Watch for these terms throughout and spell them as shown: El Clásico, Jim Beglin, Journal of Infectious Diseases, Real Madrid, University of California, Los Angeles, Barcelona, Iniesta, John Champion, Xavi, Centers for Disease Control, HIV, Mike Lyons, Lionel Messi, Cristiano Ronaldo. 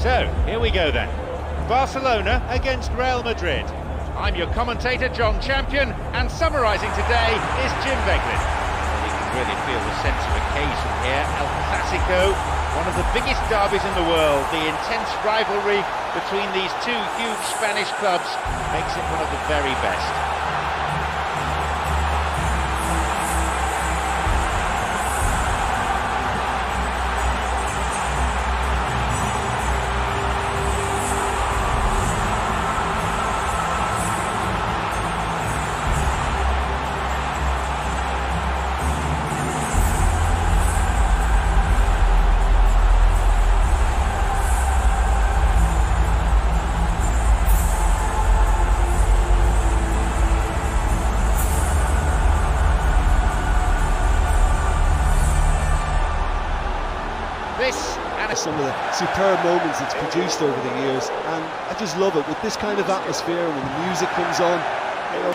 So, here we go then, Barcelona against Real Madrid. I'm your commentator, John Champion, and summarising today is Jim Beglin. You can really feel the sense of occasion here, El Clásico, one of the biggest derbies in the world. The intense rivalry between these two huge Spanish clubs makes it one of the very best. some of the superb moments it's produced over the years, and I just love it with this kind of atmosphere when the music comes on. You know.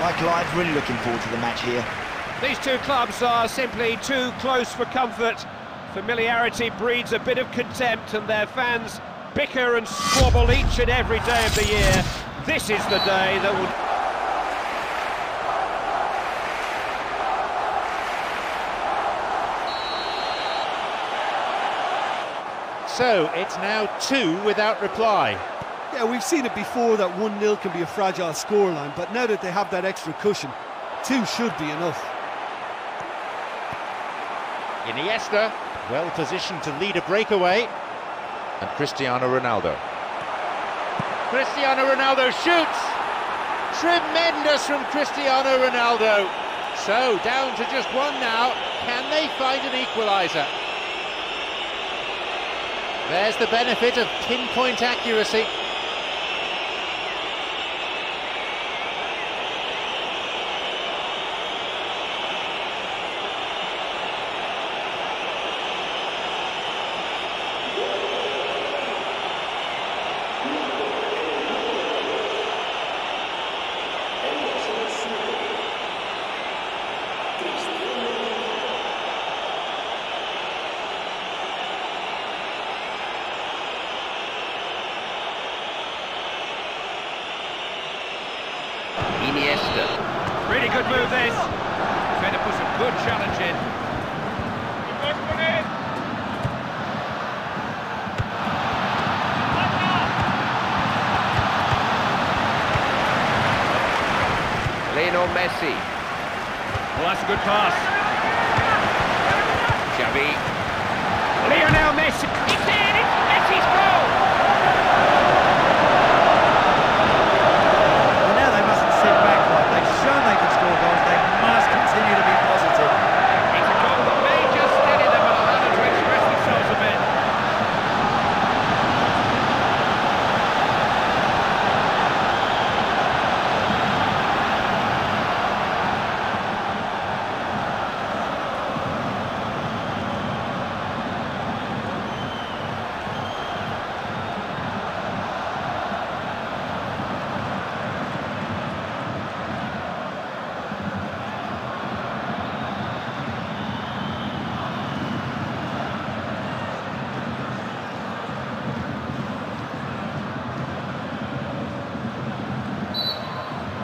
Mike Lyons really looking forward to the match here. These two clubs are simply too close for comfort. Familiarity breeds a bit of contempt, and their fans bicker and squabble each and every day of the year. This is the day that will... So it's now two without reply. Yeah, we've seen it before that 1-0 can be a fragile scoreline, but now that they have that extra cushion, two should be enough. Iniesta, well positioned to lead a breakaway. And Cristiano Ronaldo. Cristiano Ronaldo shoots! Tremendous from Cristiano Ronaldo. So, down to just one now. Can they find an equaliser? There's the benefit of pinpoint accuracy. Iniesta. Really good move, this. Trying to put some good challenge in. Lionel Messi. Well, that's a good pass. Xavi. Lionel Messi. It's in! It's Messi's goal!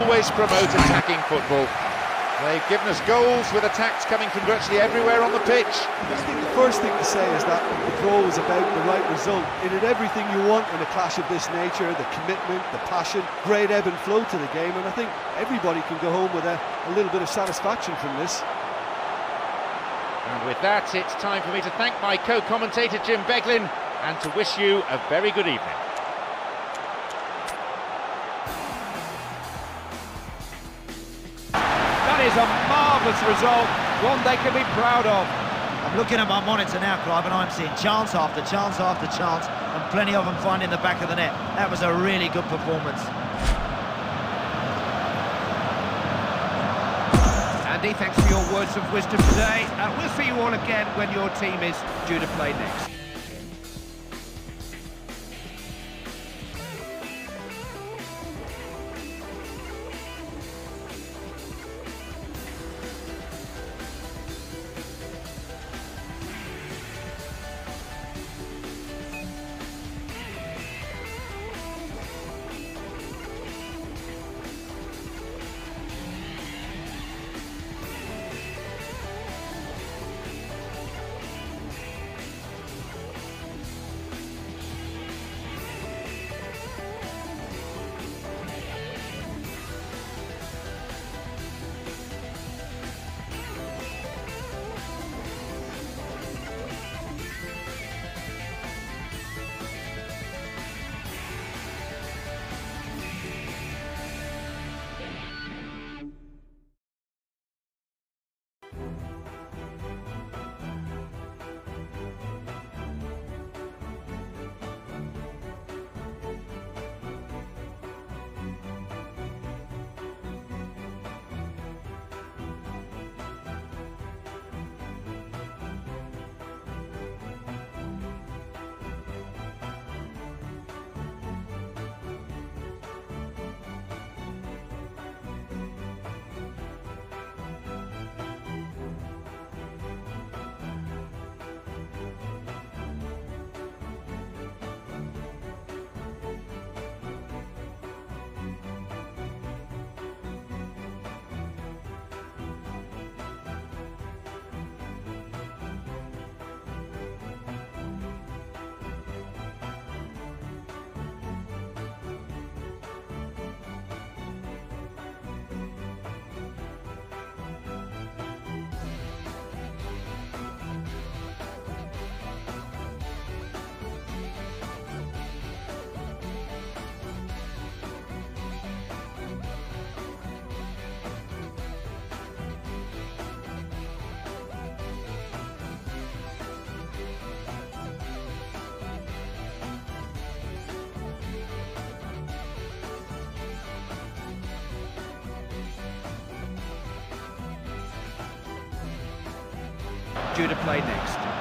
Always promote attacking football. They've given us goals with attacks coming from virtually everywhere on the pitch. I think the first thing to say is that the goal was about the right result. It had everything you want in a clash of this nature, the commitment, the passion, great ebb and flow to the game, and I think everybody can go home with a little bit of satisfaction from this. And with that, it's time for me to thank my co-commentator Jim Beglin and to wish you a very good evening. Is a marvellous result, one they can be proud of. I'm looking at my monitor now, Clive, and I'm seeing chance after chance after chance, and plenty of them finding the back of the net. That was a really good performance. Andy, thanks for your words of wisdom today, and we'll see you all again when your team is due to play next. due to play next.